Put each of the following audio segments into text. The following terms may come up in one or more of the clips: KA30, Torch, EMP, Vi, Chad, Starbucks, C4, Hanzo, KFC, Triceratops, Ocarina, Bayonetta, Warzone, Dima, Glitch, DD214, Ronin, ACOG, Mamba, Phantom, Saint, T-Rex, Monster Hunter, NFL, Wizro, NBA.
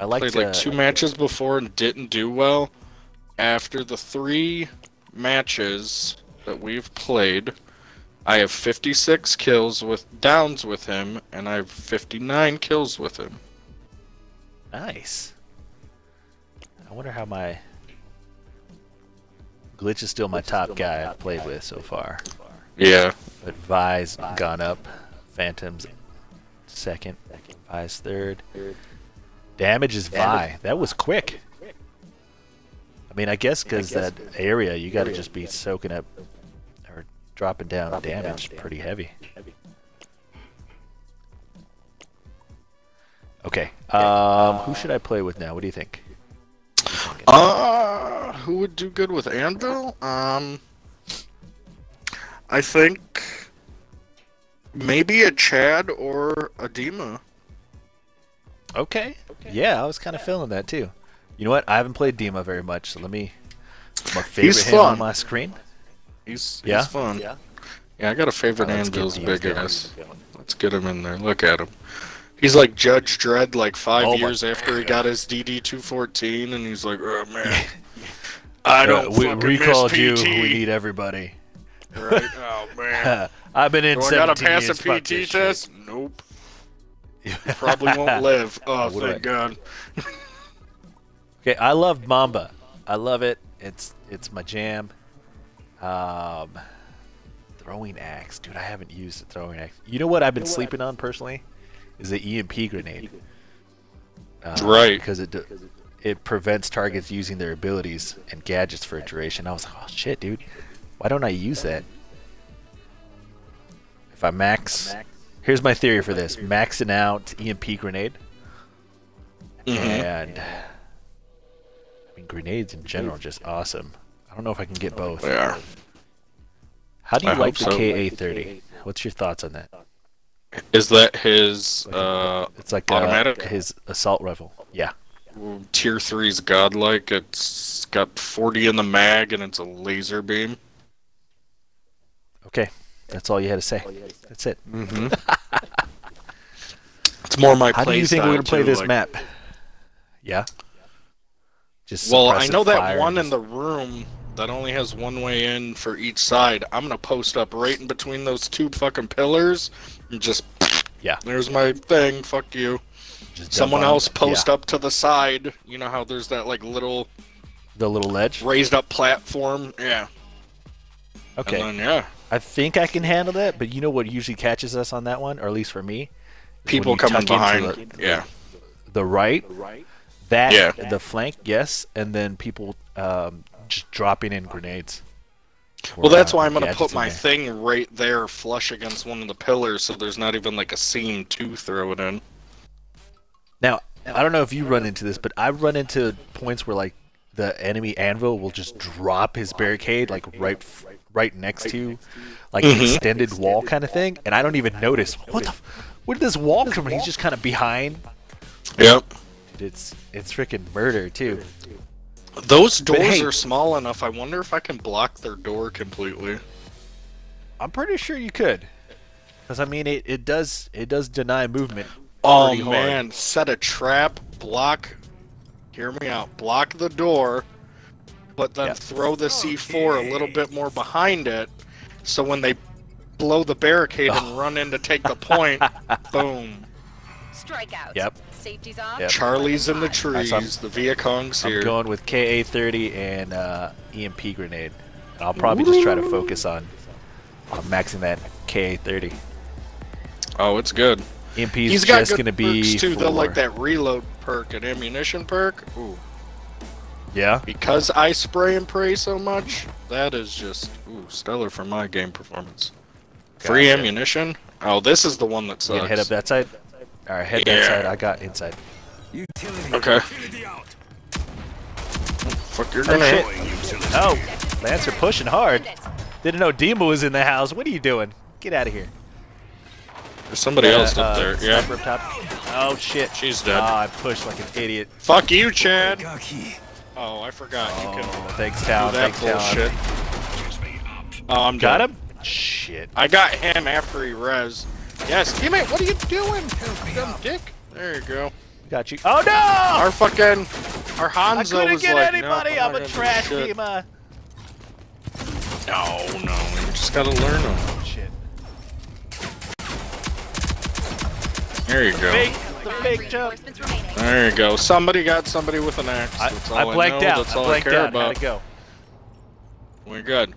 I like played like two matches before and didn't do well. After the 3 matches that we've played, I have 56 kills with downs with him, and I have 59 kills with him. Nice. I wonder how my... Glitch is still my top guy I've played with so far. Yeah. But Vi's gone up. Phantom's second. Vi's third. Damage is Vi. That was quick. I mean, I guess because that area, you got to just be soaking up or dropping down damage pretty heavy. Okay. Who should I play with now? What do you think? Who would do good with Anvil? I think maybe a Chad or a Dima. Okay. Yeah, I was kind of feeling that too. You know what? I haven't played Dima very much, so let me. My favorite him on my screen. He's fun. Yeah, I got a favorite Anvil's big ass. Let's get him in there. Look at him. He's like Judge Dredd, like 5 years after he got his DD214, and he's like, oh man, I don't. We recalled you. We need everybody. Right? Oh man. I've been in 17 years. Do I gotta pass a PT test? Nope. You probably won't live. Oh, thank God. Okay, I love Mamba. I love it. It's my jam. Throwing axe. Dude, I haven't used the throwing axe. You know what I've been sleeping on personally? Is the EMP grenade. Right. Because it prevents targets using their abilities and gadgets for a duration. I was like, oh shit, dude. Why don't I use that? If I max... Here's my theory for this. Maxing out EMP grenade. And... grenades in general are just awesome. I don't know if I can get both. They are. How do you like the KA30? What's your thoughts on that? Is that his it's like automatic? His assault rifle. Yeah. Tier 3 is godlike. It's got 40 in the mag and it's a laser beam. Okay. That's all you had to say. That's it. It's more my play. How do you think we're going to play this map? Yeah. Well, I know that one in the room that only has one way in for each side. I'm going to post up right in between those two fucking pillars and just... Yeah. There's my thing. Fuck you. Just someone else post up to the side. You know how there's that like little... The little ledge? Raised up platform. Yeah. Okay. And then, yeah. I think I can handle that, but you know what usually catches us on that one, or at least for me? People coming behind. The right. The right. That, the flank, yes, and then people just dropping in grenades. Well, that's why I'm going to put my thing right there flush against one of the pillars so there's not even like a seam to throw it in. Now, I don't know if you run into this, but I've run into points where like the enemy Anvil will just drop his barricade like right next to like an extended wall kind of thing, and I don't even notice. What the f... Where did this wall come from? He's just kind of behind. Yep. It's freaking murder too. Those doors are small enough. I wonder if I can block their door completely. I'm pretty sure you could, because I mean it does deny movement. Oh man, hard. Set a trap, block. Hear me out. Block the door, but then throw the C4 a little bit more behind it, so when they blow the barricade and run in to take the point, boom. Strikeout. Yep. Safety's off. Yep. Charlie's in the trees. Right, so the Viet Cong's here. I'm going with KA30 and EMP grenade. And I'll probably just try to focus on maxing that KA30. Oh, it's good. EMP's He's got just going to be too, though, like that reload perk and ammunition perk. Ooh. Yeah. Because I spray and pray so much, that is just stellar for my game performance. Got Free ammunition. Oh, this is the one that sucks. You can head up that side. All right, head that side. I got inside. Utility. Okay. Utility out. Fuck, you're gonna hit. Oh, Lancer pushing hard. Didn't know Dima was in the house. What are you doing? Get out of here. There's somebody else up there. Yeah. Oh shit. She's dead. Oh, I pushed like an idiot. Fuck you, Chad. Oh, I forgot. You can thanks, Tal. Thanks, Tal. Oh, I'm got him. Shit. I got him after he res. Yes, teammate, what are you doing? Dumb dick. There you go. Got you. Oh no! Our fucking, our Hanzo was like, I couldn't get anybody. Nope, I'm a trash Dima. No, you just gotta learn them. Oh, shit. There you go. Fake jump. There you go. Somebody got somebody with an axe. That's all I blanked out. That's all I care about. How'd it go? We're good.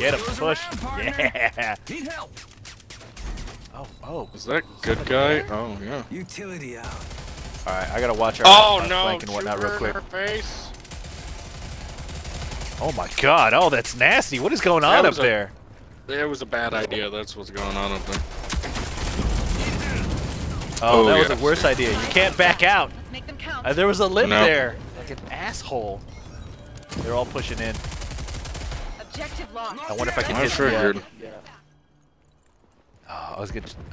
Get him, push. Yeah. Need help. Oh. Is that good guy? Oh, yeah. Utility out. All right, I gotta watch our flank and whatnot real quick. Oh my God! Oh, that's nasty. What is going on up there? It was a bad idea. That's what's going on up there. Oh, that was the worst idea. You can't back out. Let's make them count. There was a lip there. Like an asshole. They're all pushing in. Objective locked. I wonder if I can hit the... Yeah. Oh, I'm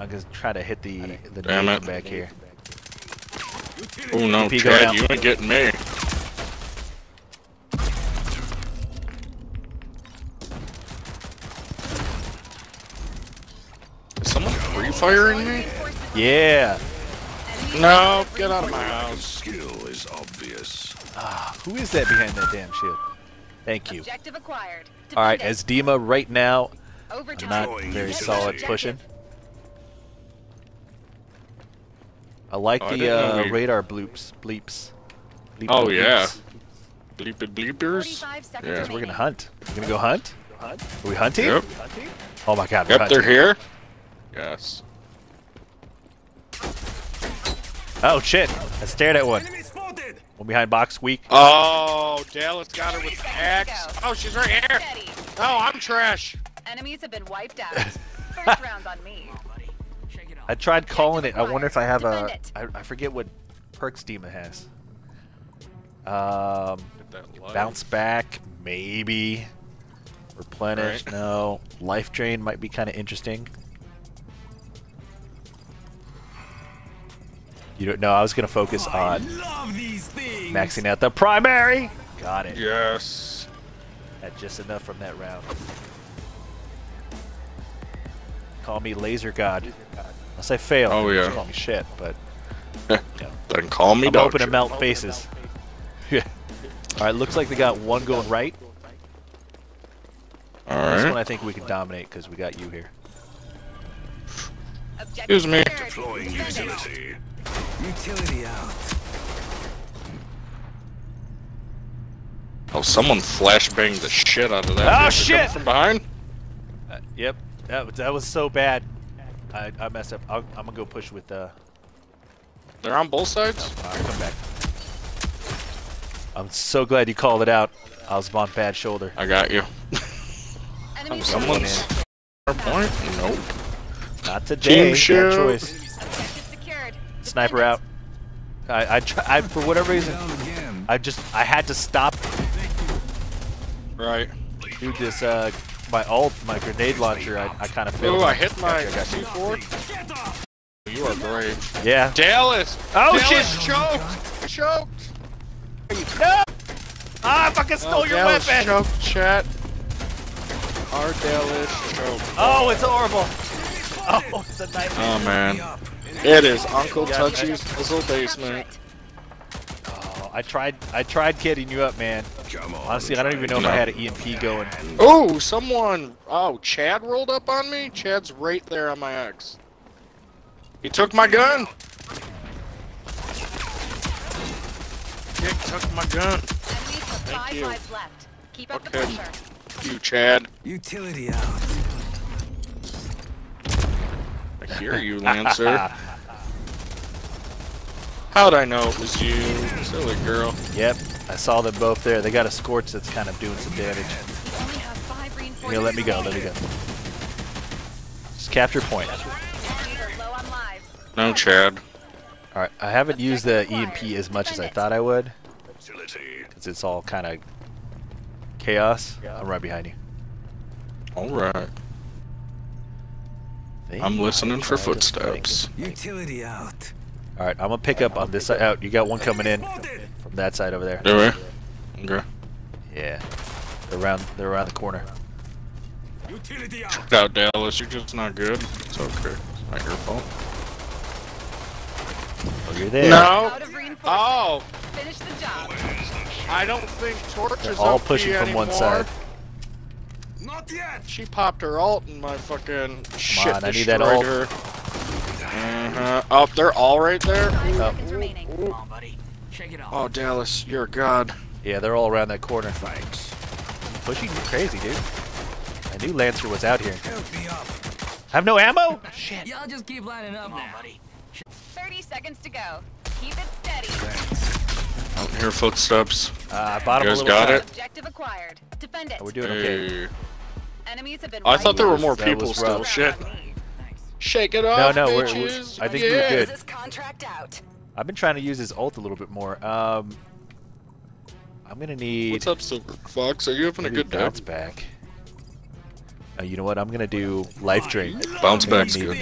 gonna try to hit the dude back here. Oh no, Chad, you ain't getting me. Is someone free firing me? Yeah. No, get out of my house. Skill is obvious. Who is that behind that damn shit? Thank you. All right, as Dima right now, I'm not very solid pushing. I like the radar bleeps. Bleep, oh bleeps. Yeah. Bleeped bleepers. Yeah. We're gonna hunt. We're gonna go hunt. Are we hunting? Yep. Oh my God. We're hunting. They're here. Yes. Oh shit! I stared at one. One behind box, weak. Oh, Dallas got her with the axe. Oh, she's right here. Oh, I'm trash. Enemies have been wiped out. First round's on me. I tried calling it. I wonder if I have a... I forget what perks Dima has. Bounce back, maybe. Replenish, no. Life drain might be kind of interesting. You don't know. I was gonna focus on maxing out the primary. Got it. Yes. Had just enough from that round. Call me laser god. Unless I fail. Oh yeah. Call me shit, but. You know. Then call me. I'm open to melt faces. Yeah. All right. Looks like they got one going right. All right. This one I think we can dominate because we got you here. Excuse me. Deploying utility. Utility out. Oh, someone flashbanged the shit out of that. Oh shit! From behind. Yep, that was so bad. I messed up. I'm gonna go push with. They're on both sides. No, I'll come back. I'm so glad you called it out. I was on bad shoulder. I got you. Someone's point? Nope. Not today. Bad choice. Sniper out. I for whatever reason, I had to stop. Right. Dude, this my grenade launcher, I kind of failed. Oh, I hit my C4. You are brave. Yeah. Dallas. Oh shit! Choked. No! I fucking stole your weapon. Choked, chat. Our Dallas choked. Oh, it's horrible. Oh, it's a nightmare. Oh man. It is Uncle Touchy's little basement. Oh, I tried kidding you up, man. Honestly, I don't even know if I had an EMP going. Oh, someone! Oh, Chad rolled up on me. Chad's right there on my axe. He took my gun. Dick took my gun. Thank you. Keep up the pressure. Thank you, Chad. Utility out. I hear you, Lancer. How'd I know it was you? Silly girl. Yep, I saw them both there. They got a Scorch that's kind of doing some damage. Here, let me go. Just capture point. No, Chad. Alright, I haven't used the EMP as much as I thought I would. Because it's all kind of chaos. I'm right behind you. Alright. I'm listening for footsteps. Utility out. All right, I'm gonna pick up on this side. You got one coming in from that side over there. Okay. Yeah. They're around the corner. Utility out. Dallas, you're just not good. It's okay. It's not your fault. you're there. No. Oh. Finish the job. I don't think Torch is all pushing from anymore. One side. Not yet. She popped her ult in my fucking shit. Come on, I need that ult. Oh, they're all right there. Ooh. Come on, buddy. Shake it off. Oh, Dallas, you're a god. Yeah, they're all around that corner. Thanks. Pushing crazy, dude. I knew Lancer was out here. I have no ammo? Shit. Y'all just keep lining up now, buddy. 30 seconds to go. Keep it steady. Out here, footsteps. Bottom. You guys got it? Objective acquired. Defend it. Oh, we're doing okay. Enemies have been. I thought there were more people still. Shit. Shake it off. No, no, I think we're good. This contract out. I've been trying to use his ult a little bit more. I'm gonna need. What's up, Silver Fox? Are you having a good day? Bounce back. You know what? I'm gonna do life drain. Bounce back's good.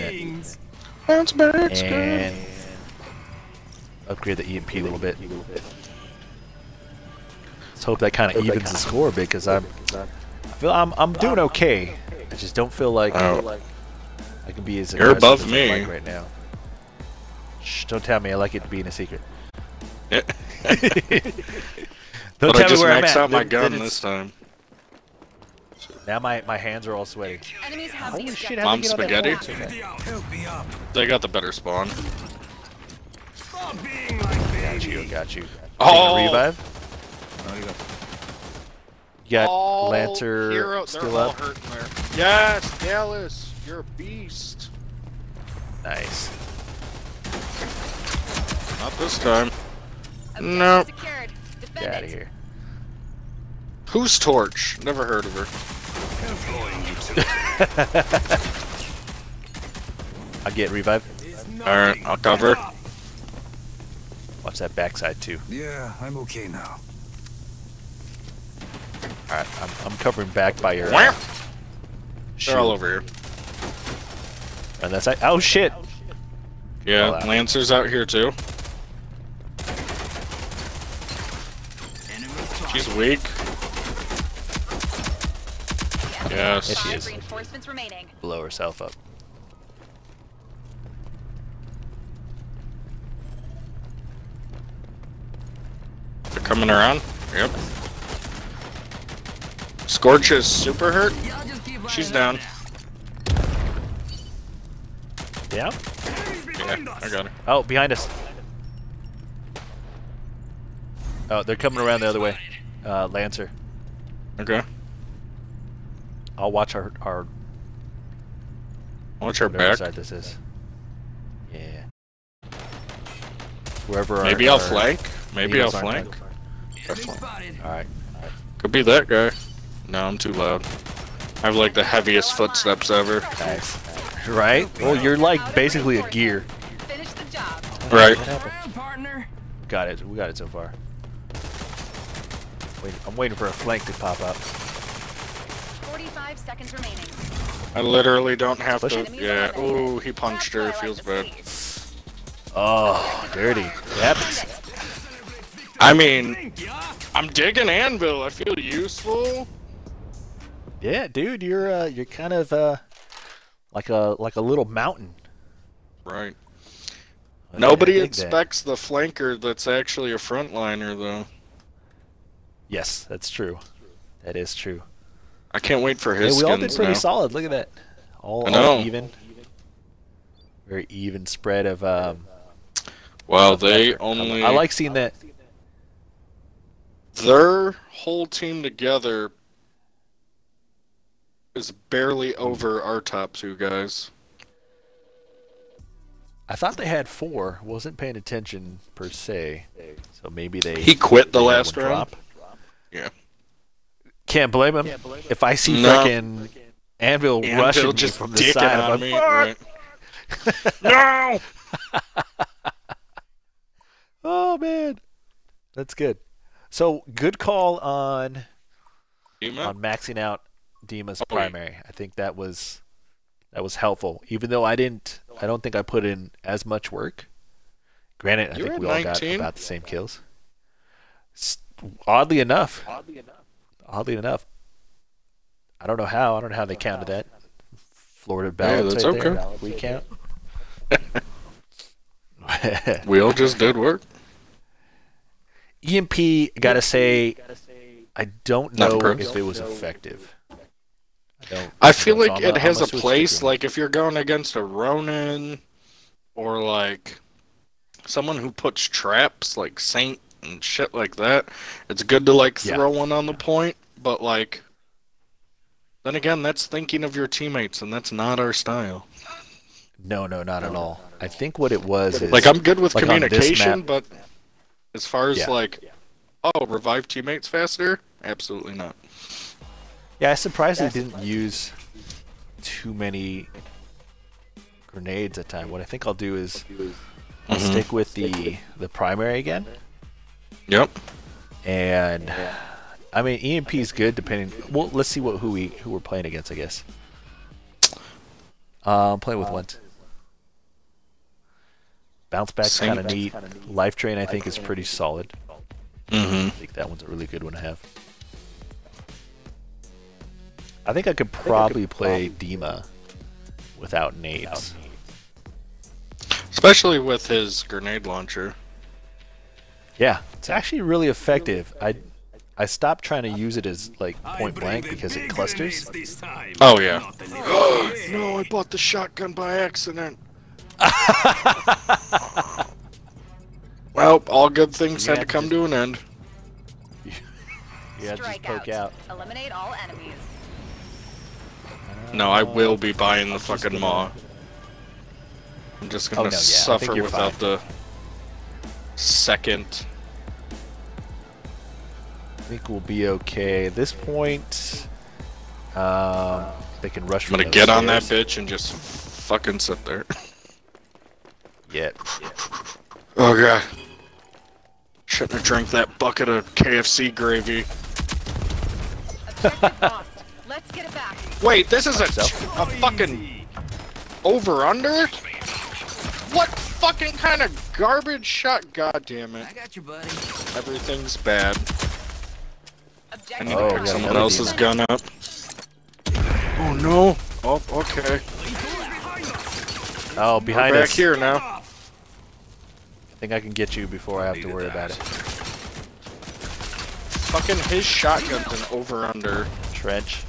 Bounce back's good. And upgrade the EMP a little bit. Let's hope that kind of evens the score a bit, because I feel I'm doing okay. I just don't feel like I can be as. You're above me like right now. Shh! Don't tell me I like it being a secret. Don't tell me where I'm at. I just maxed out my gun this time. Now my hands are all sweaty. Holy shit, how did I get all that water? They got the better spawn. Got you, got you. Oh! Revive? No, you don't. You got Lancer still up. Yes, Dallas, you're a beast. Nice. Not this time. Nope. Get out of here. Who's Torch? Never heard of her. I get revive. Alright, I'll cover. Watch that backside too. Yeah, I'm okay now. Alright, I'm covering back by your. They're all over here. And that's it. Oh shit! Yeah, Lancer's out here too. She's weak. Yes. Yeah, she is. Reinforcements remaining. Blow herself up. They're coming around. Yep. Scorch is super hurt. She's down. Yeah? Yeah, I got her. Oh, behind us. Oh, they're coming around the other way. Lancer. Okay. I'll watch our watch our back. Side this is. Yeah. Wherever. Maybe I'll flank. Maybe I'll flank. All right. Could be that guy. No, I'm too loud. I have like the heaviest footsteps ever. Nice. Right? Well, you're like basically a gear. Finish the job. Right. Got it. We got it so far. Wait, I'm waiting for a flank to pop up. 45 seconds remaining. I literally don't have to. Yeah. Ooh, he punched her. It feels bad. Oh, dirty. Yep. I mean, I'm digging Anvil. I feel useful. Yeah, dude, you're kind of like a little mountain. Right. Nobody expects the flanker that's actually a frontliner, though. Yes, that's true. That is true. I can't wait for his skins. We all did pretty solid. Look at that. All even. Very even spread of. Well, they only. I like seeing that. Their whole team together is barely over our top two guys. I thought they had four. Wasn't paying attention per se. So maybe they. He quit the last round. Yeah. Can't blame him. If I see fucking Anvil rushing just from the side, I'm like, fuck! Right. No! Oh, man. That's good. So, good call on Dima? On maxing out Dima's primary. I think that was helpful. Even though I don't think I put in as much work. Granted, I think we all got about the same kills. Oddly enough. I don't know how they counted that. Florida balance. Yeah, that's right okay. There. We count. We all just did work. EMP, gotta say, I don't know if it was effective. I feel like it has a place, like if you're going against a Ronin or like someone who puts traps like Saint and shit like that, it's good to like throw one on the point, but like then again, that's thinking of your teammates and that's not our style. No, no, not at all. I think what it was is... Like, I'm good with like communication, but as far as like, oh, revive teammates faster? Absolutely not. Yeah, I surprisingly didn't use too many grenades at time. What I think I'll do is I'll stick with the primary again. Yep. And, I mean, EMP is good depending... Well, let's see what who we're playing against, I guess. I'm playing with one. Bounce back's kind of neat. Life Train, I think, is pretty solid. I think that one's a really good one to have. I think I could probably play Dima without nades. Especially with his grenade launcher. Yeah, it's actually really effective. I stopped trying to use it as like point blank because it clusters. Oh yeah. No, I bought the shotgun by accident. Well, all good things had to come to an end. Yeah, just poke out. Eliminate all enemies. No, I will be buying the fucking maw. I'm just gonna suffer without the second. I think we'll be okay at this point. They can rush. I'm gonna get on that bitch and just fucking sit there. Oh god. Shouldn't have drank that bucket of KFC gravy. Objective lost. Let's get it back. Wait, this is a fucking over-under? What fucking kind of garbage shot? God damn it. I got you, buddy. Everything's bad. I need to pick someone else's gun up. Oh no! Oh, okay. Oh, behind us. Back here now. I think I can get you before I have to worry about it. Fucking his shotgun's an over-under. Trench.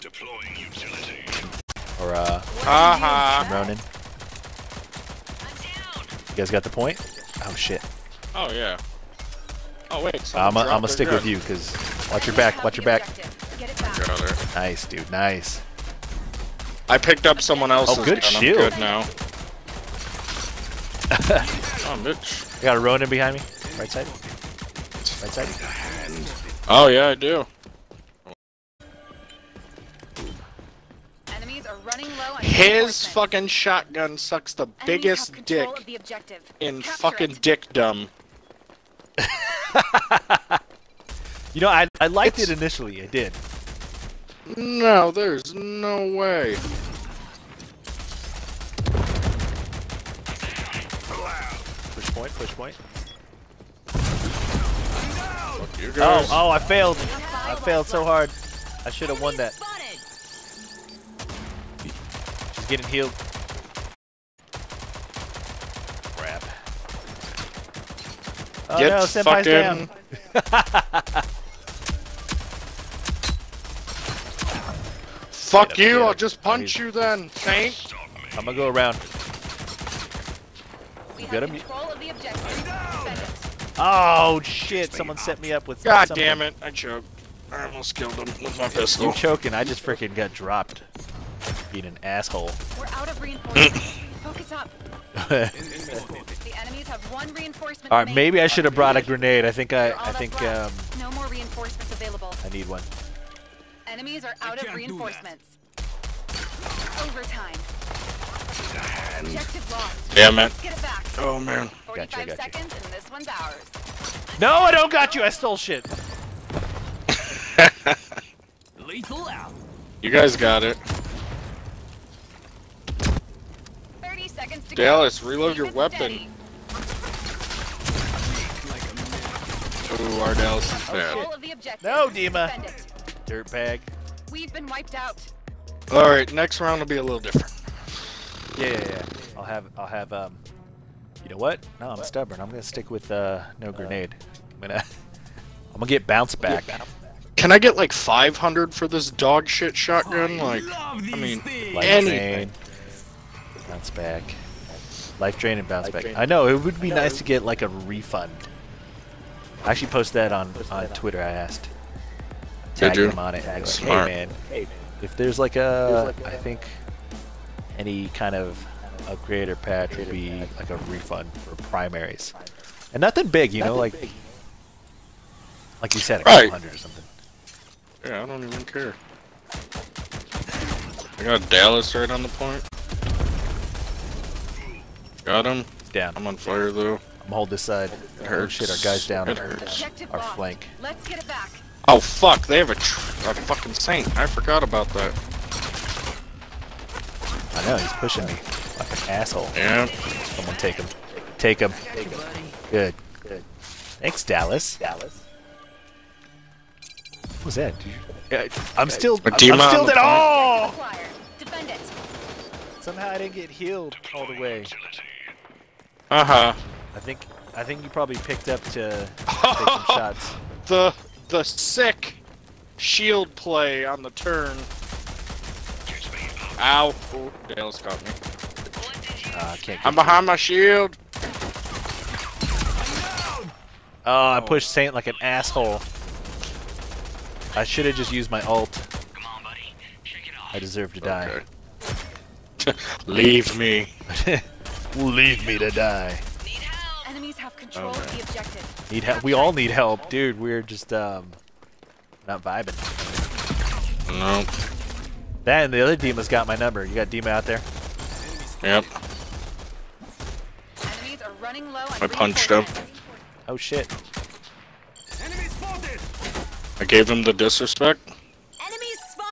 Deploying utility. Or Ronin. You guys got the point? Oh shit. Oh yeah. Oh wait. I'm gonna stick with you, cause watch your back. Watch your back. Nice, dude. Nice. I picked up someone else's. Oh, good shield. I'm good now. Oh, bitch. I got a Ronin behind me. Right side. Right side. Oh yeah, I do. Enemies are running low on his fucking shotgun sucks the biggest dick in fucking dickdom. You know, I liked it initially, I did. No, there's no way. Push point, push point. Fuck you guys. Oh, I failed. I failed so hard. I should have won that. She's getting healed. Oh no, Senpai's down. Fuck you, I'll just punch you then, Saint. I'm gonna go around. You got him? Oh shit, someone set me up with God something. Damn it, I choked. I almost killed him with my pistol. You're choking, I just freaking got dropped. Being an asshole. We're out of reinforcements. Focus up. The enemies have one reinforcement. All right, maybe I should have brought a grenade. I think no more reinforcements available. I need one. Enemies are out of reinforcements. Overtime. Objective lost. Damn it. Get it back. Oh man. Got you. I got you. 45 seconds and this one's ours. No, I don't got you. I stole shit. Lethal out. You guys got it. Dallas, reload your weapon. Ooh, our Dallas is bad. No, Dima. Dirtbag. We've been wiped out. Alright, next round will be a little different. Yeah, yeah, yeah. I'll have you know what? No, I'm stubborn. I'm gonna stick with no grenade. I'm gonna get bounce back. Can I get like 500 for this dog shit shotgun? Like, I mean, anything. Bounce back. Life drain and bounce back. I know, it would be nice to get like a refund. I actually posted that on Twitter. I asked. Tagged him on it. Smart. Hey, man. If there's like a, I think, any kind of upgrade or patch would be like a refund for primaries. And nothing big, you know, like you said, a couple hundred or something. Yeah, I don't even care. I got Dallas right on the point. Got him. He's down. I'm on fire though. I'm hold this side. It hurts. Oh shit, our guy's down. It hurts. Our flank. Let's get it back. Oh fuck, they have a fucking Saint. I forgot about that. I know, he's pushing me like an asshole. Yeah. Someone take him. Take him. Take him. Good. Good. Thanks, Dallas. Dallas. What was that? I'm still dead. Oh! Somehow I didn't get healed all the way. Uh-huh. I think you probably picked up to take some shots. The sick shield play on the turn. Ow. Oh, Dale's got me. I'm behind my shield. Oh, I pushed Saint like an asshole. I should have just used my ult. Come on, buddy. Shake it off. I deserve to die. Okay. Leave me. Leave me to die. Need help. Enemies have control of the objective. Need help. We all need help, dude. We're just not vibing. No. That and the other Dima's got my number. You got Dima out there? Yep. Enemies are running low. I punched him. Oh shit. I gave him the disrespect. Enemies spawn.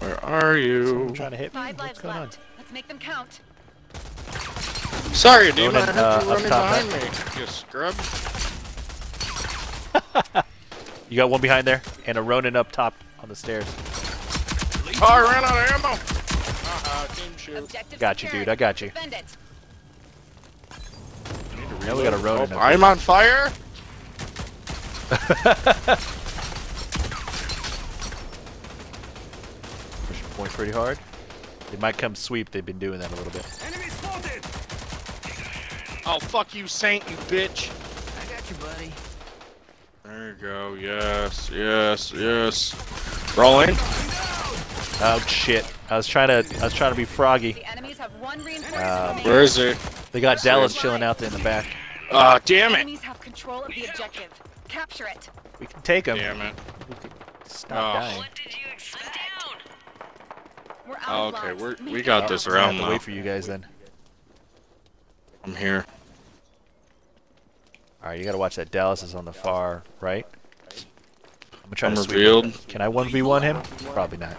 Where are you? Someone trying to hit me. What's going on? Let's make them count. Sorry, dude. I had you running behind me. You scrub. You got one behind there, and a Ronin up top on the stairs. Oh, I ran out of ammo. Team shoot. Got you, dude. I got you. Now we got a Ronin. Oh, I'm on fire. Pushing point pretty hard. They might come sweep. They've been doing that a little bit. Enemy spotted. Oh fuck you, Saint, you bitch. I got you, buddy. There you go. Yes, yes, yes. Rolling. Oh shit! I was trying to be froggy. The enemies have one reinforcement. Where is it? They got Dallas chilling out there in the back. Ah, damn it! Enemies have control of the objective. Capture it. We can take them. Damn it! We can stop dying. What did you expect? We're out. Okay, we got this round. Wait for you guys then. I'm here. All right, you gotta watch that. Dallas is on the far right. I'm gonna try to revealed. Sweep. Can I 1v1 him? Probably not.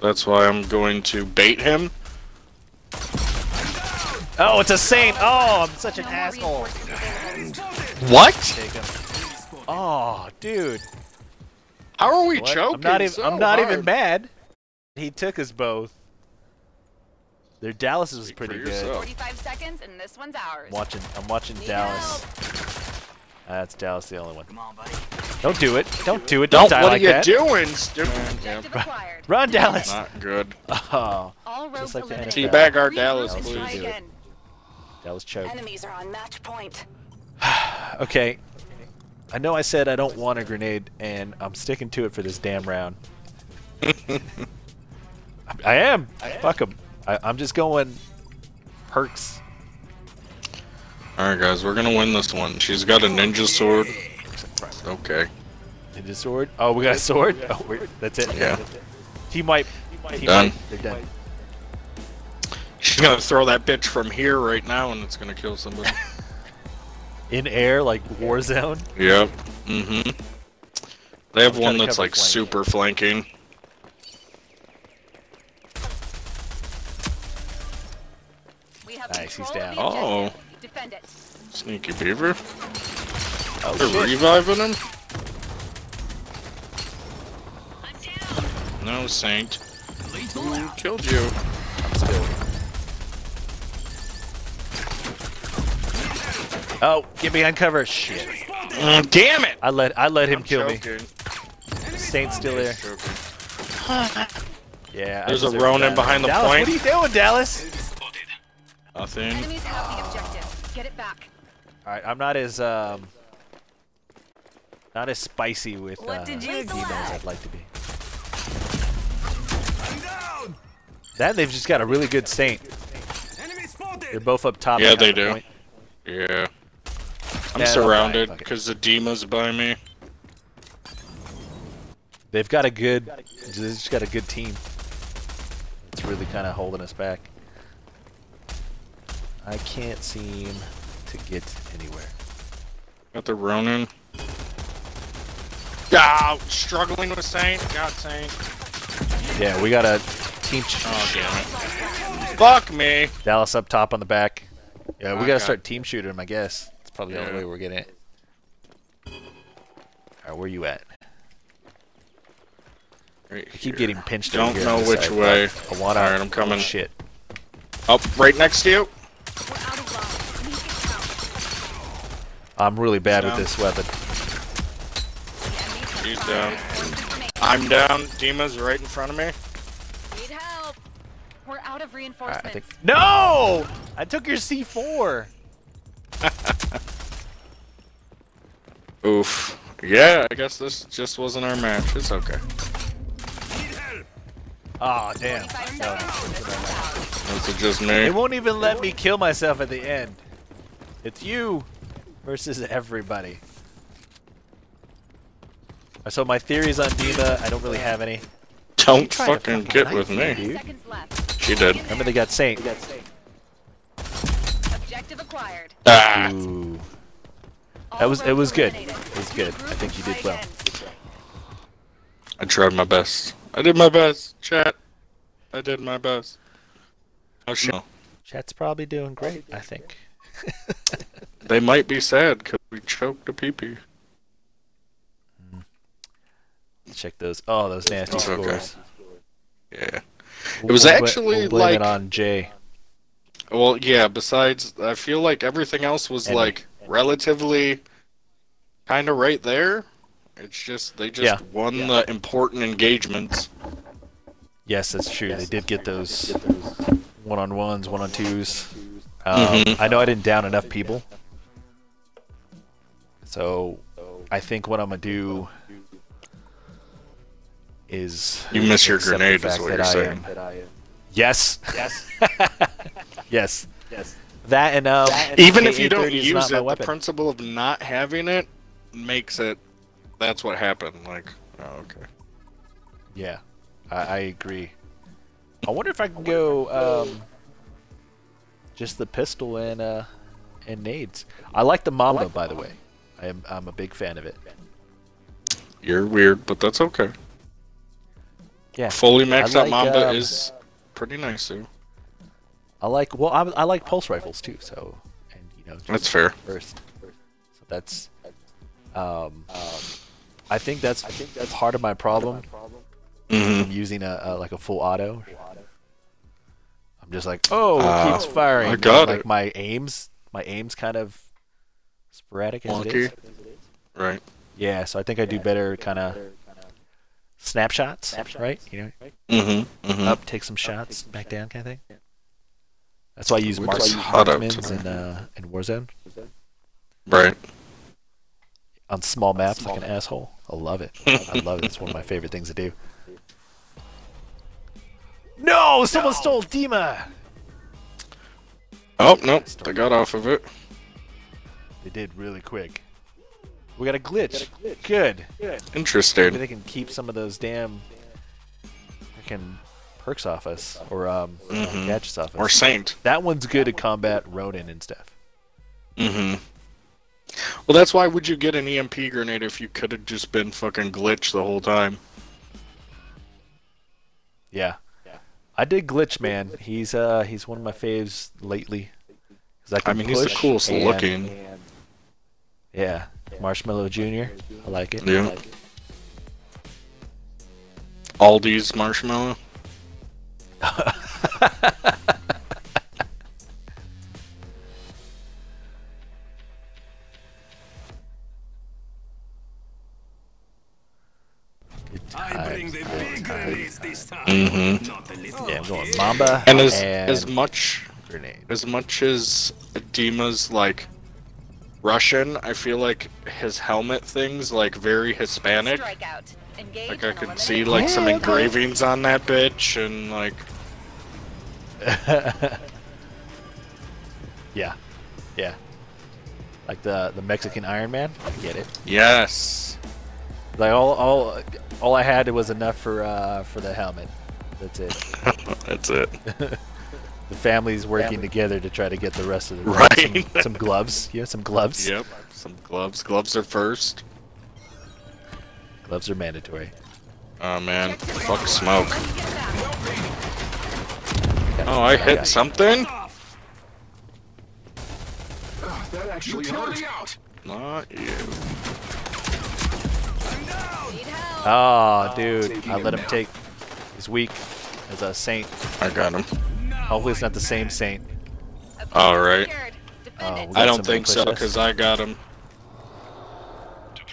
That's why I'm going to bait him. Oh, it's a Saint! Oh, I'm such an asshole. What? Oh, dude. How are we choking? I'm not even mad. He took us both. Their Dallas was pretty good. 45 seconds and this one's ours. I'm watching Dallas. That's Dallas, the only one. Come on, buddy. Don't do it. Don't do it. Don't die like that. What are you doing, stupid? Run, Dallas. Not good. Oh. Just like the NFL. Teabag our Dallas, please. That was choke. Enemies are on match point. Okay. I know I said I don't want a grenade, and I'm sticking to it for this damn round. I am. Fuck them. I'm just going perks. Alright, guys, we're gonna win this one. She's got a ninja sword. Okay. Ninja sword? Oh, we got a sword? Oh, wait, that's it. Yeah. Team wipe. Done. They're done. She's gonna throw that bitch from here right now and it's gonna kill somebody. In air, like Warzone? Yep. Mm-hmm. They have one that's like super flanking. Nice, he's down. Oh. Sneaky beaver. Oh, they're reviving him? I'm down. No, Saint. Who killed you? I'm still. Oh, get behind cover! Shit! Damn it! I let him kill me. Saint's still there. Yeah. There's a Ronin behind the point. What are you doing, Dallas? Nothing. Get it back. All right, I'm not as spicy with as I'd like to be. That they've just got a really good Saint. They're both up top. Yeah, they do. Yeah. I'm surrounded because the Dima's by me. They've got a good. They've just got a good team. It's really kind of holding us back. I can't seem to get anywhere. Got the Ronin. Oh, struggling with Saint. God, Saint. Yeah, we got a team. Oh, damn it. Fuck me. Dallas up top on the back. Yeah, we gotta start team shooting him, I guess. That's probably the only way we're getting it. Alright, where you at? Right I keep getting pinched over here. Don't know which way. I want Alright, I'm coming. Shit. Up, right next to you. I'm really bad with this weapon. He's down. I'm down. Dima's right in front of me. Need help. We're out of reinforcements. Right, no! I took your C4. Oof. Yeah, I guess this just wasn't our match. It's okay. Aw, oh, damn. This is just me. They won't even let me kill myself at the end. It's you versus everybody. So my theories on Dima, I don't really have any. Don't fucking get with me. She did. Remember they got Saint. Objective acquired. Ah. Ooh. It was good. It was good. I think you did well. I tried my best. I did my best, chat. I did my best. Oh shit. No. Chat's probably doing great, I think. They might be sad because we choked a pee-pee. Check those. Oh, those nasty scores. Yeah. It was actually like... Blame it on Jay. Well, yeah, besides, I feel like everything else was like relatively kind of right there. It's just, they just won the important engagements. Yes, that's true. They did get those one-on-ones, one-on-twos. I know I didn't down enough people. So, I think what I'm going to do... is you miss your grenade is what you're saying. Yes. Yes. Yes. Yes. That and even if you don't use it, the principle of not having it makes it. That's what happened. Like, oh, okay. Yeah, I agree. I wonder if I can go just the pistol and nades. I like the Mamba, by the way. I'm a big fan of it. You're weird, but that's okay. Yeah. Fully maxed out Mamba is pretty nice too. I like pulse rifles too. So, and you know, that's fair. So that's, I think that's part of my problem. I'm using like a full auto. I'm just like, oh, it keeps firing. I got it. Like my aim's kind of sporadic as it is. Right. Yeah. So I think I do better, kind of. Snapshots, right? You know, up, take some shots, back down, kind of thing. That's why I use marksmans in Warzone. Right. On small maps, like an asshole. I love it. I love it. It's one of my favorite things to do. No! Someone stole Dima! Oh, nope. They got off of it. They did really quick. We got a glitch. Good. Interesting. Maybe they can keep some of those damn freaking perks off us or gadgets off us. Or Saint. That one's good at combat Ronin and stuff. Well, that's why would you get an EMP grenade if you could have just been fucking glitch the whole time? Yeah. I did glitch, man. He's one of my faves lately. I mean, he's the coolest looking. Yeah. Marshmallow Jr. I like it. Yeah. Aldi's marshmallow? Mm-hmm. Yeah, I'm going Mamba. And as much as Dima's like Russian, I feel like his helmet thing's like very Hispanic. Like I could see like some engravings on that bitch and like. Yeah, yeah. Like the Mexican Iron Man. I get it. Yes. Like all I had was enough for the helmet. That's it. That's it. The family's working together to try to get the rest of the right. Some gloves. Yeah, some gloves. Yep, some gloves. Gloves are first. Gloves are mandatory. Oh man, fuck smoke. Oh, I hit something? That actually hurt. Not you. Oh, dude, I let him take. He's weak as a Saint. I got him. Hopefully it's not the same Saint. Alright. I don't think so, because I got him.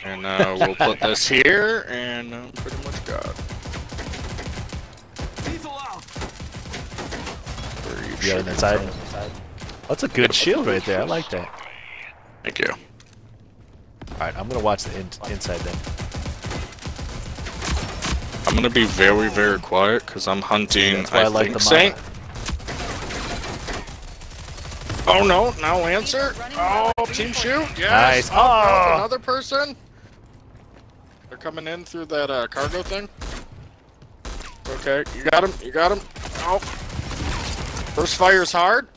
And we'll put this here, and pretty much got it. Yeah, inside. That's a good shield right there. I like that. Thank you. Alright, I'm going to watch the inside then. I'm gonna be very, very quiet because I'm hunting. That's why I like the Saint. Oh no! Now Lancer. Oh, team shoot. Yes. Nice. Oh, another person. They're coming in through that cargo thing. Okay, you got him. You got him. Oh. First fire's hard.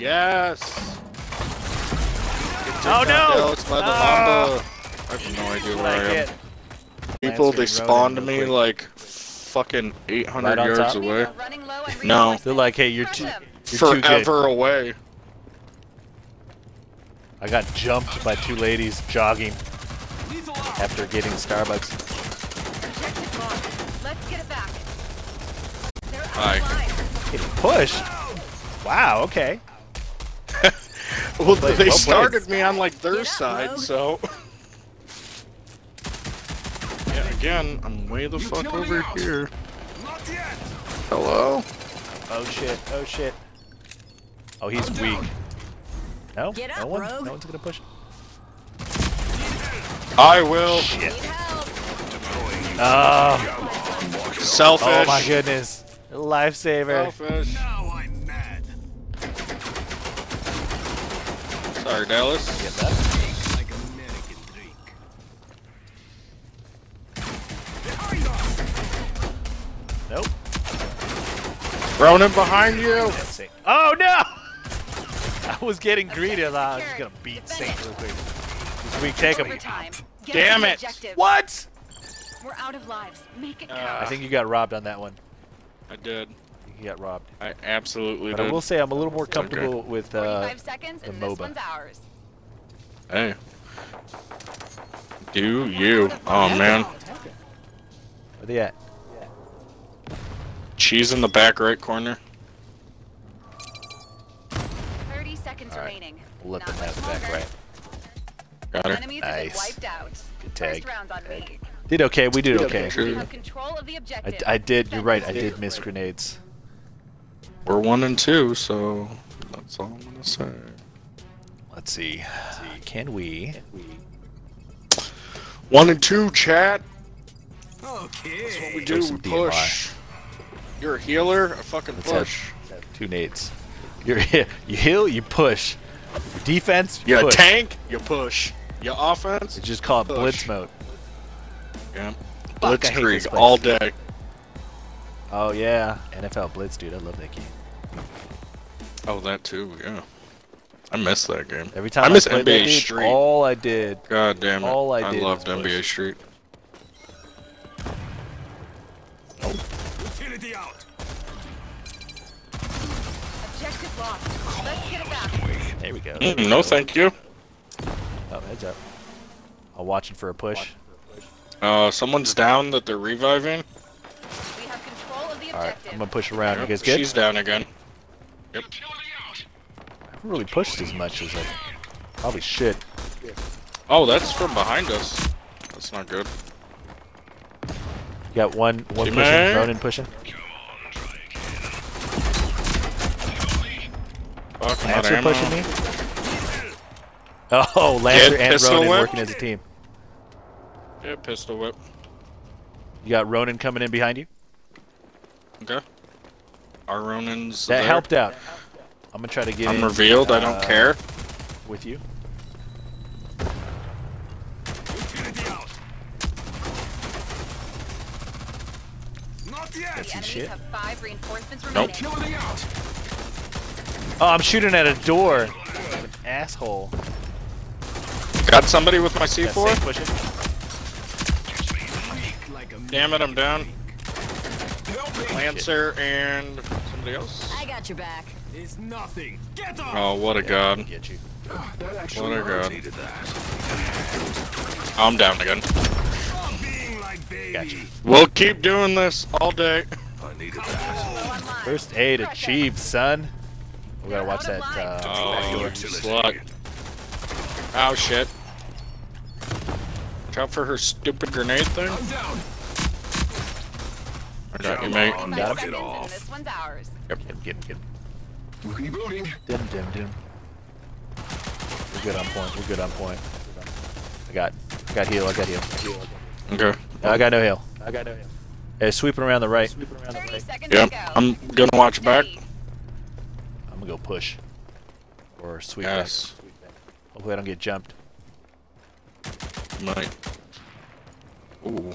Yes. Oh no! It's by the Mamba. I have no idea where I am. People, they spawned me like fucking 800 yards away. No. They're like, hey, you're forever away. I got jumped by two ladies jogging after getting Starbucks. Alright. Getting pushed? Wow, okay. Well, they started me on like their side, so... Again, I'm way the fuck over here. Hello? Oh shit, oh shit. Oh, he's weak. No? No one? No one's gonna push him. I will. Shit. Oh. Selfish. Oh my goodness. Lifesaver. Selfish. Sorry, Dallas. Get that. Nope. Ronin behind you! Oh no! I was getting greedy. I was just gonna beat Saint real quick. This week, take him. Damn it! What? We're out of lives. Make it count. I think you got robbed on that one. I did. You got robbed. I absolutely did. But I will say I'm a little more comfortable with the MOBA. Hey. Do you? Oh man. Where they at? She's in the back right corner. 30 seconds remaining. We'll let them have the back right. Got her. Nice. Good tag. Did okay. We did okay. I did. You're right. I did miss grenades. We're 1 and 2, so that's all I'm going to say. Let's see. Can we? 1 and 2, chat. Okay. That's what we do. We push. You're a healer, a fucking push. Two nades. You heal, you push. Your defense, you push. You're a tank, you push. Your offense, you just call it blitz mode. Yeah. Blitzkrieg all day. Oh yeah, NFL Blitz, dude. I love that game. Oh, that too. Yeah. I miss that game. Every time I miss NBA Street. All I did. God damn it. All I did. I loved NBA Street. Out. Objective lost. Let's get it back. There we go. No, thank you. Oh, heads up. I'm watching for a push. Someone's down that they're reviving. We have control of the objective. All right, I'm gonna push around. Yep, you guys good? She's down again. Yep. I haven't really pushed as much as I probably should. Oh, that's from behind us. That's not good. You got one pushing, Ronin pushing. Fuck, Lancer pushing me. Oh, Lancer and Ronin working as a team. Yeah, pistol whip. You got Ronin coming in behind you. Okay. Our Ronin's there. That helped out. I'm gonna try to get in. I'm revealed, I don't care. With you. That's shit. Have 5 reinforcements remaining. Nope. Oh, I'm shooting at a door. An asshole. Got somebody with my C4? Push it. Damn it, I'm down. Lancer and somebody else. I got your back. It's nothing. Get off. Oh, what a god. Get you. What a god. Oh, I'm down again. Gotcha. We'll keep doing this all day. I needed that. First aid achieved, son. We gotta watch that. Oh, slug. Oh, shit. Watch out for her stupid grenade thing. I got you, mate. Knock it off. This one's ours. Yep, get him. We'll keep moving. Dim. We're good on point. I got heal. Okay. I got no heal. Hey, sweeping around the right. Yep. I'm gonna watch back. I'm gonna go push. Or sweep back. Hopefully I don't get jumped. Might. Ooh.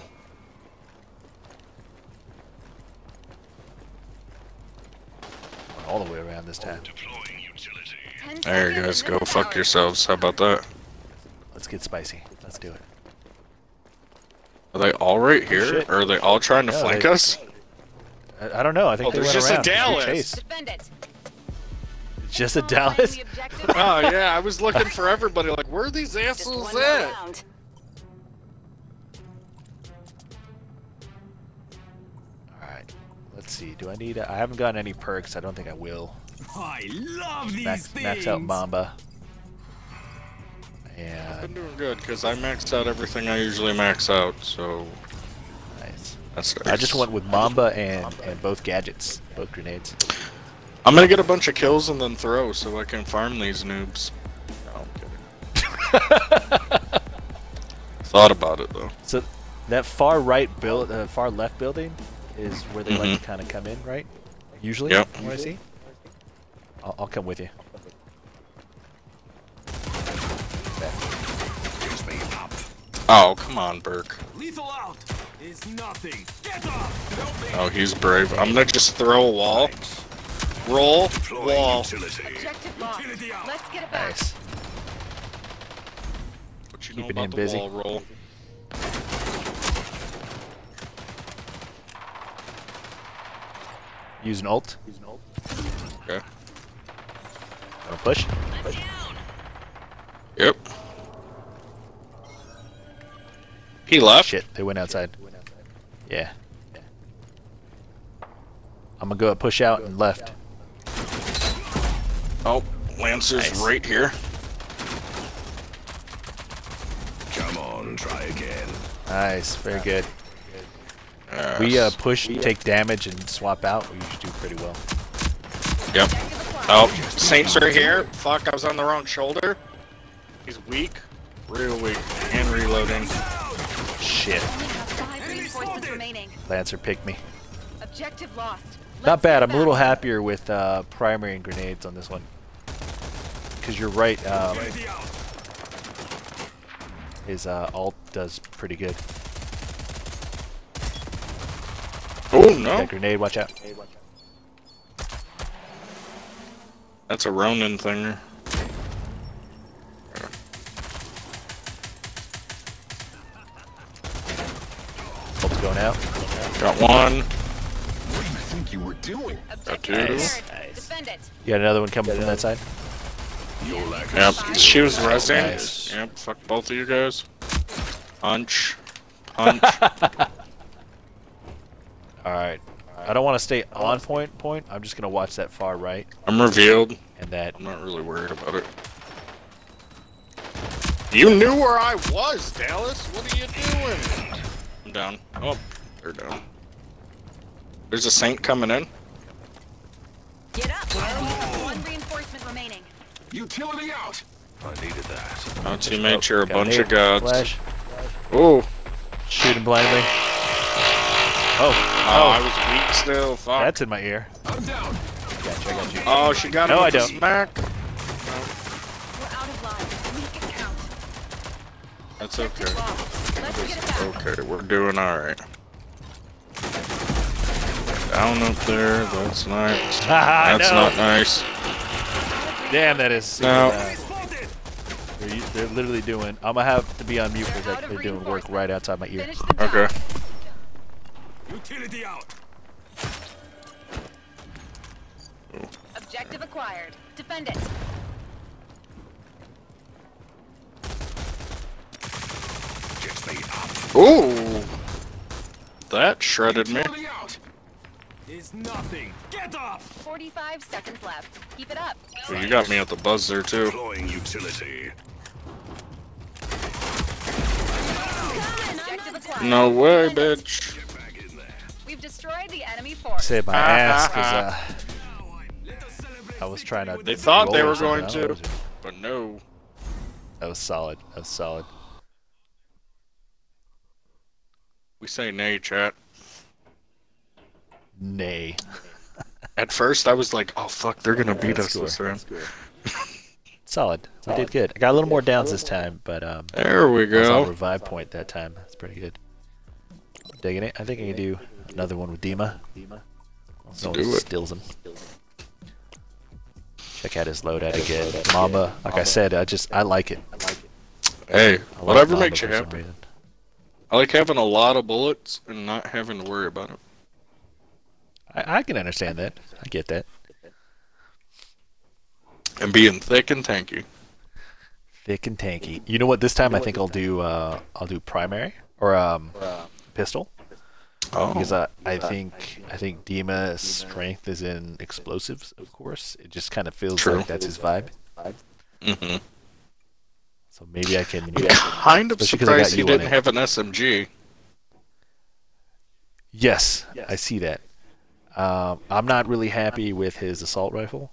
All the way around this time. There you guys go. Fuck yourselves. How about that? Let's get spicy. Let's do it. Are they all right here? Or are they all trying to flank us? I don't know. I think there's just a Dallas. Just a Dallas? Oh, yeah. I was looking for everybody. Like, where are these assholes at? Alright. Let's see. Do I need I haven't gotten any perks. I don't think I will. I love these things. Max out Mamba. Yeah. I've been doing good because I maxed out everything I usually max out, so. Nice. That's nice. I just went with Mamba and both gadgets, both grenades. I'm gonna get a bunch of kills and then throw so I can farm these noobs. No, I'm kidding. Thought about it though. So that far right build, far left building is where they like to kind of come in, right? Usually. Yep. What I see. I'll come with you. Oh, come on, Burke. Lethal out is nothing. Get off. Oh, he's brave. I'm gonna just throw a wall. Roll. Wall. Utility. Let's get it back. Nice. What you know about the wall roll? Use an ult. Okay. Gonna push. Yep. He left. Shit, they went outside. Yeah. I'm gonna go push out and left. Oh, Lancer's right here. Come on, try again. Nice, very good. Yes. We push, take damage, and swap out. We usually do pretty well. Yep. Oh, Saints are here. Fuck, I was on the wrong shoulder. He's weak, real weak, and reloading. Shit. Lancer picked me. Objective lost. Not bad. I'm a little happier with primary and grenades on this one. Because you're right. His alt does pretty good. Oh no! That grenade, watch out. That's a Ronin thing. Going out. Got one. What do you think you were doing? Got two. Nice. You got another one coming from that side? Yep. She was resting. Nice. Yep. Fuck both of you guys. Punch. Alright. I don't want to stay on point. I'm just going to watch that far right. I'm revealed. And that. I'm not really worried about it. You knew where I was, Dallas. What are you doing? I'm down. Oh, they're down. There's a Saint coming in. Get up. Oh. One reinforcement remaining. Utility out. I needed that. Oh, teammates, you're a bunch of gods. Flash. Oh. Shooting blindly. Oh. Oh, I was weak still. Fuck. That's in my ear. I'm down. Gotcha, I got you. Oh, she got him. No, I don't. Smack. We're out of line. We can count. That's okay. That's okay, we're doing alright. Down up there. That's nice. That's not nice. Damn, that is. No. They're literally doing. I'm gonna have to be on mute because they're doing work right outside my ear. Okay. Utility out. Objective acquired. Defend it. Ooh. That shredded me. Is nothing. Get off. 45 seconds left. Keep it up. Well, you got me at the buzzer too. Deploying utility. No way, bitch. We've destroyed the enemy force. Say my ass, cause I was trying to. They thought they were going to, but no. That was solid. That was solid. We say nay, chat. Nay. At first, I was like, "Oh fuck, they're gonna beat us this round." Solid. We did good. I got a little more downs this time, but there we go. I was on revive point that time. That's pretty good. Digging it. I think I can do another one with Dima. No one steals him. Check out his loadout again. Mamba. Like I said, I like it. Hey, whatever makes you happy. I like having a lot of bullets and not having to worry about it. I can understand that. I get that. And being thick and tanky. Thick and tanky. You know what? This time I think I'll do primary or pistol. Oh. Because I think Dima's strength is in explosives. Of course, it just kind of feels like that's his vibe. Mm-hmm. So maybe I can. I'm kind of surprised he didn't have an SMG. Yes, I see that. I'm not really happy with his assault rifle,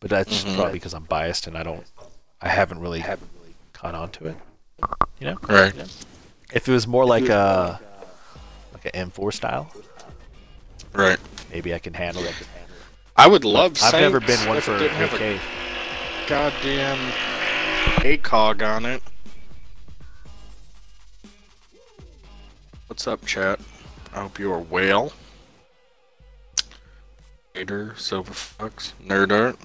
but that's probably because I'm biased and I haven't really caught on to it. You know? Right. You know? If it was more like a an M4 style, right? Maybe I can handle it. I would love. I've never been one for AK. Goddamn ACOG on it. What's up, chat? I hope you are well. Silver Fox, Nerd Art,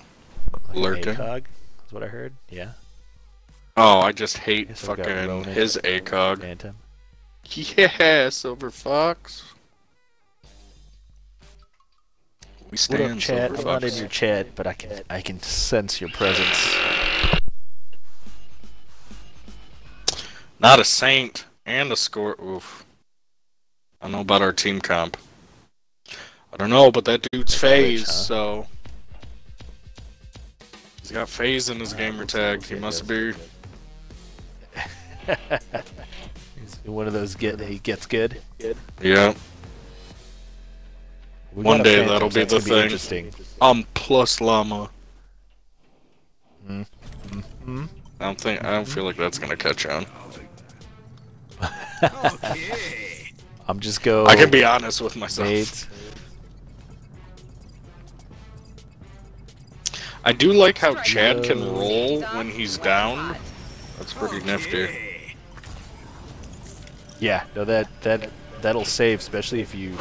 like Lurking. ACOG is what I heard, yeah. Oh, I just hate fucking his ACOG. Phantom. Yeah, Silver Fox. We stand what up, Chad? I'm not in your chat, but I can sense your presence. Not a Saint and a Scorch. Oof. I don't know about our team comp. I don't know, but that dude's phase, so he's got phase in his gamer tag. He must be he's one of those he gets good. Yeah. One day that'll be the thing. Interesting. Plus llama. I don't feel like that's gonna catch on. Okay. I'm just go. I can be honest with myself. Nades. I do like how Chad can roll when he's down. That's pretty nifty. Yeah, no, that'll save, especially if you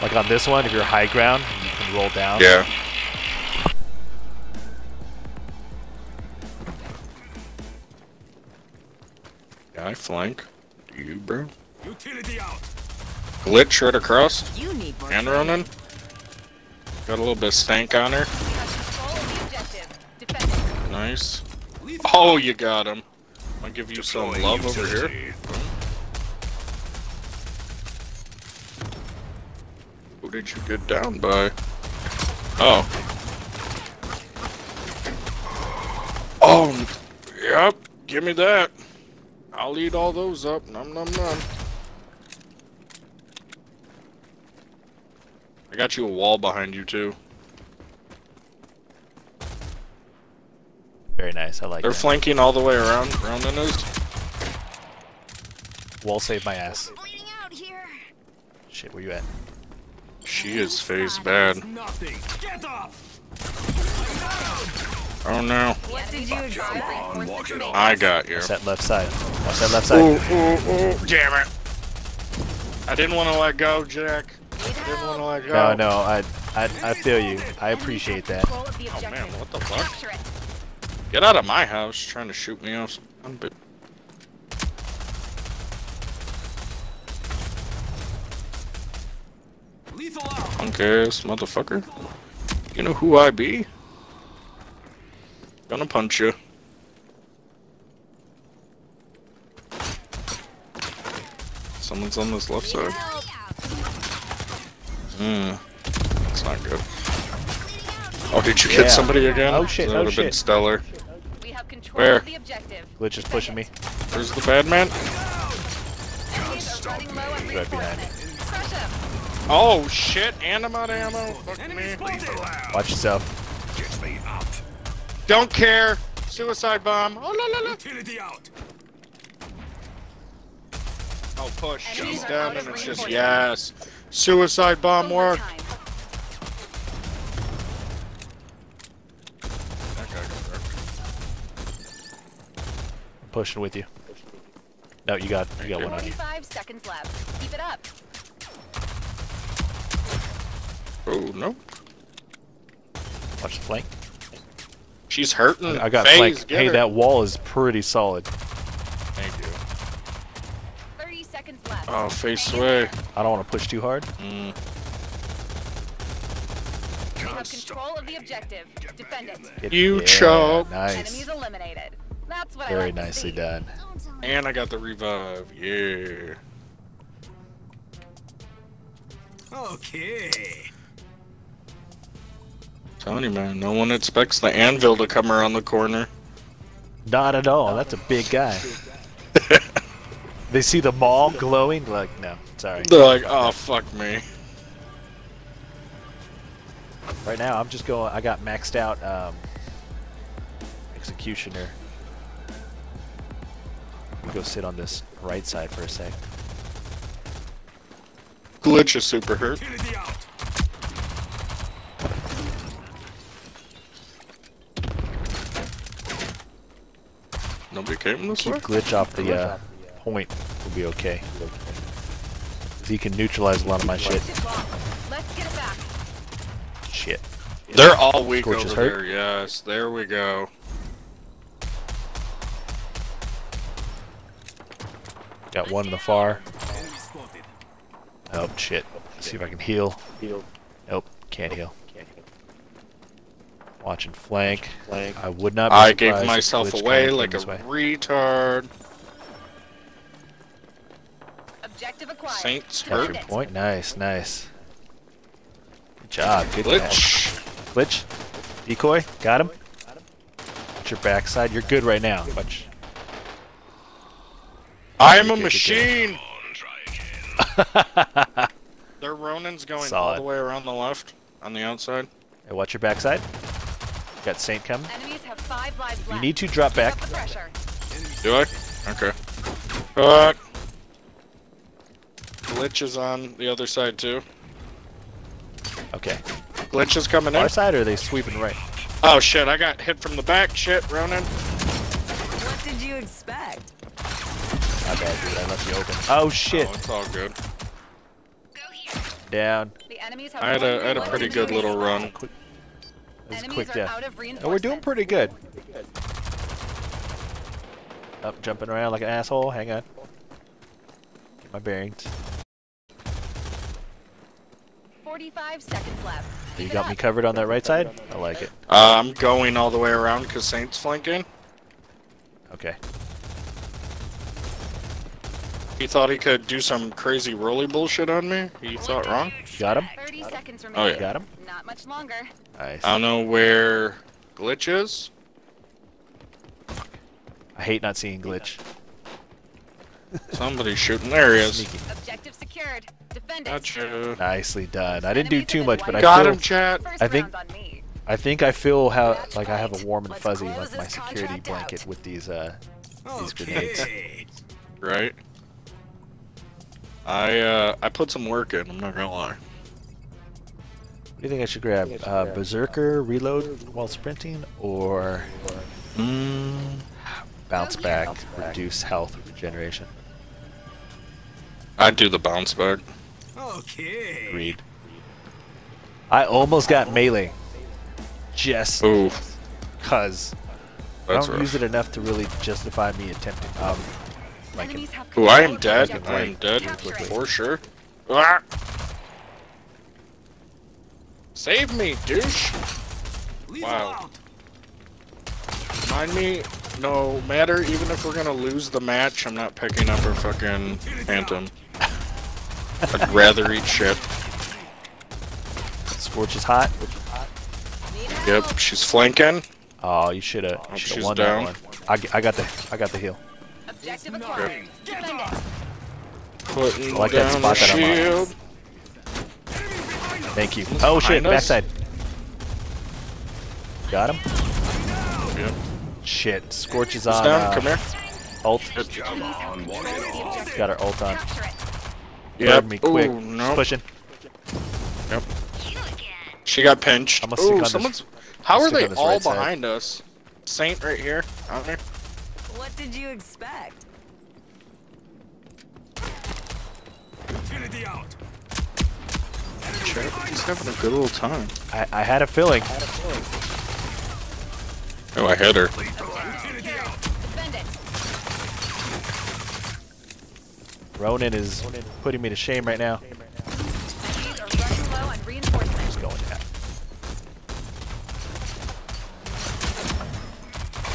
like on this one. If you're high ground, you can roll down. Yeah. Yeah, I flank. You, bro. Utility out. Glitch right across. And Ronin. Got a little bit of stank on her. Nice. Oh, you got him. I'll give you some love over here. did you get down by? Oh. Oh, yep. Give me that. I'll eat all those up. Nom, nom, nom. I got you a wall behind you, too. Very nice. I like They're that. Flanking all the way around. Wall saved my ass. Shit, where you at? She is face bad. Get up! Oh no. What did you expect? I got you. Watch that left side. Watch that left side. Ooh, ooh, damn it. I didn't want to let go, Jack. I didn't want to let go. No, no, I feel you. I appreciate that. Oh man, what the fuck? Get out of my house, trying to shoot me off. I'm bit. Punk ass motherfucker. You know who I be? Gonna punch you. Someone's on this left side. Hmm. That's not good. Oh, did you hit somebody again? Oh shit, that would've been stellar. We have control Where? Of the objective. Glitch is pushing me. Where's the bad man? Right behind me. Oh shit, and I'm out of ammo. Fuck me. Watch yourself. Get me up. Don't care. Suicide bomb. Oh la la la. Utility out. Oh push. She's down and it's just yes. Suicide bomb work. That guy got hurt. I'm pushing with you. No, you got one on you. 45 seconds left. Keep it up. Oh, no. Watch the flank. She's hurting. I got flank. Hey, that wall is pretty solid. Thank you. 30 seconds left. Oh, face away. I don't want to push too hard. Mm. We have control of the objective. Defend it. You choke. Nice. Enemies eliminated. That's what Very nicely done. And I got the revive. Yeah. Okay. Tony, man, no one expects the Anvil to come around the corner. Not at all. That's a big guy. They see the mall glowing, like, no, sorry. They're like, oh, fuck me. Right now, I'm just going. I got maxed out executioner. Let me go sit on this right side for a sec. Glitch is super hurt. Nobody came this way? Glitch off the point will be okay. He can neutralize a lot of my shit. Let's get it back. Shit. They're all weak Scorch over there, yes. There we go. Got one in the far. Oh shit. Let's see if I can heal. Nope, can't heal. Watching flank. I would not be surprised. I gave myself away like a retard. Objective acquired. Saint's hurt. Got your point. Nice, nice. Good job. Good Glitch. Glitch. Decoy. Got him. Watch your backside. You're good right now. Watch. I am a machine. Their Ronin's going all the way around the left on the outside. Hey, watch your backside. Got Saint coming. Enemies have 5 lives left. You need to drop back. Do I? Okay. Glitch is on the other side too. Okay. Glitch is coming in. Our side or are they sweeping right? Oh shit, I got hit from the back. Shit, Ronin. What did you expect? My bad, dude. I left you open. Oh shit. Oh, it's all good. Go here. Down. The enemies have I had a pretty good little run. That was a quick death. Oh, we're doing pretty good. Up, jumping around like an asshole. Hang on. Get my bearings. 45 seconds left. You got me covered on that right side? I like it. I'm going all the way around because Saint's flanking. Okay. He thought he could do some crazy rolly bullshit on me. He thought wrong. Got him. 30 seconds remaining. Oh yeah. Got him. Not much longer. I don't know where Glitch is. Fuck. I hate not seeing Glitch. Somebody's shooting. There he is. Sneaky. Objective secured. Defend it. Gotcha. Nicely done. I didn't do too much, but I got him, Chad. I think I feel how like I have a warm and fuzzy like my security blanket with these grenades. Right. I put some work in. I'm not gonna lie. What do you think I should grab? Berserker, reload while sprinting, or bounce back, reduce health, regeneration. I'd do the bounce back. Okay. Agreed. I almost got melee. Just because I don't use it enough to really justify me attempting. Ooh, I am dead. I am dead for sure. Ah. Save me, douche! Wow. Remind me, no matter, even if we're gonna lose the match, I'm not picking up a fucking Phantom. I'd rather eat shit. Scorch is hot. Yep, she's flanking. Oh, you should have. She's won down. That one. I got the heal. Objective acquired. Putting like down that spot the shield. Thank you. Oh shit, backside. Got him. Yep. Shit, Scorch is on. Down. Come here. Ult. Got her ult on. Yep. Me quick. Ooh, no. She's pushing. Yep. She got pinched. Ooh, someone's. How are they all behind us? Saint right here. Out here. What did you expect? Infinity out. Chad, he's having a good little time. I had a feeling. Oh, I hit her. Ronin is putting me to shame right now.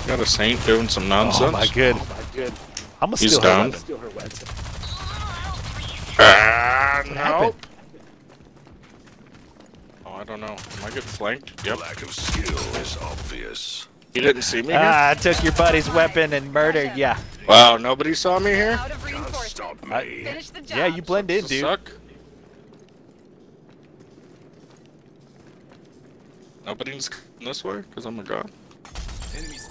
Got a Saint doing some nonsense. Oh my good. I'm gonna steal her weapon. Ah, no. Oh, I don't know. Am I getting flanked? Yep. Lack of skill is obvious. You didn't see me here? Ah, I took your buddy's weapon and murdered ya. Wow, nobody saw me here? Can't stop me. Yeah, you blend in, dude. Suck. Nobody's this way? Because I'm a god.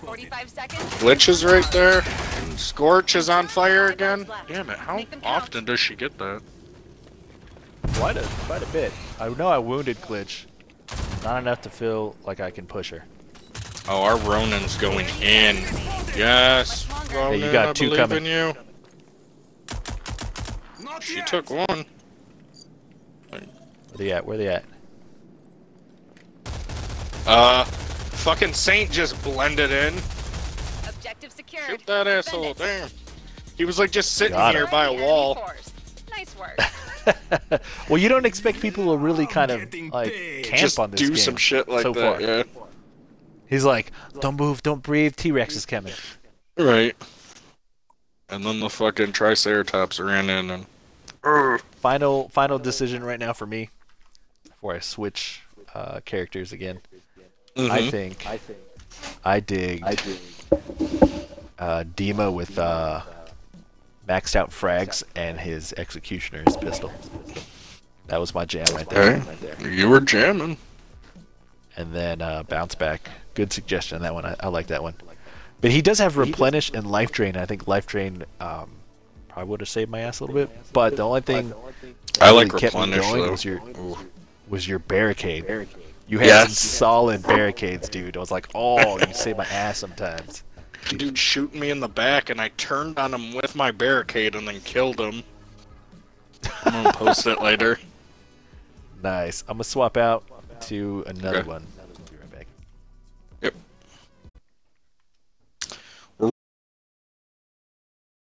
45 seconds. Glitch is right there. And Scorch is on fire again. Damn it, how often does she get that? Quite a bit. I know I wounded Glitch. Not enough to feel like I can push her. Oh, our Ronin's going in. Yes, Ronin, hey, you got two coming. You. She took one. Where they at? Fucking Saint just blended in. Objective secured. Shoot that asshole, damn. He was like just sitting here by a wall. Nice work. Well, you don't expect people to really kind of like camp just on this do game some shit like so that, far. Yeah. He's like, don't move, don't breathe, T-Rex is coming. Right. And then the fucking Triceratops ran in and... Final decision right now for me, before I switch characters again. Mm-hmm. I dig Dima with maxed out frags and his executioner's pistol. That was my jam right there. Hey, you were jamming. And then bounce back. Good suggestion on that one. I like that one. But he does have replenish and life drain. I think life drain probably would have saved my ass a little bit. But the only thing I like kept me going was your barricade. You had some solid barricades, dude. I was like, oh, you save my ass sometimes. Dude shooting me in the back, and I turned on him with my barricade and then killed him. I'm going to post it later. Nice. I'm going to swap out to another one.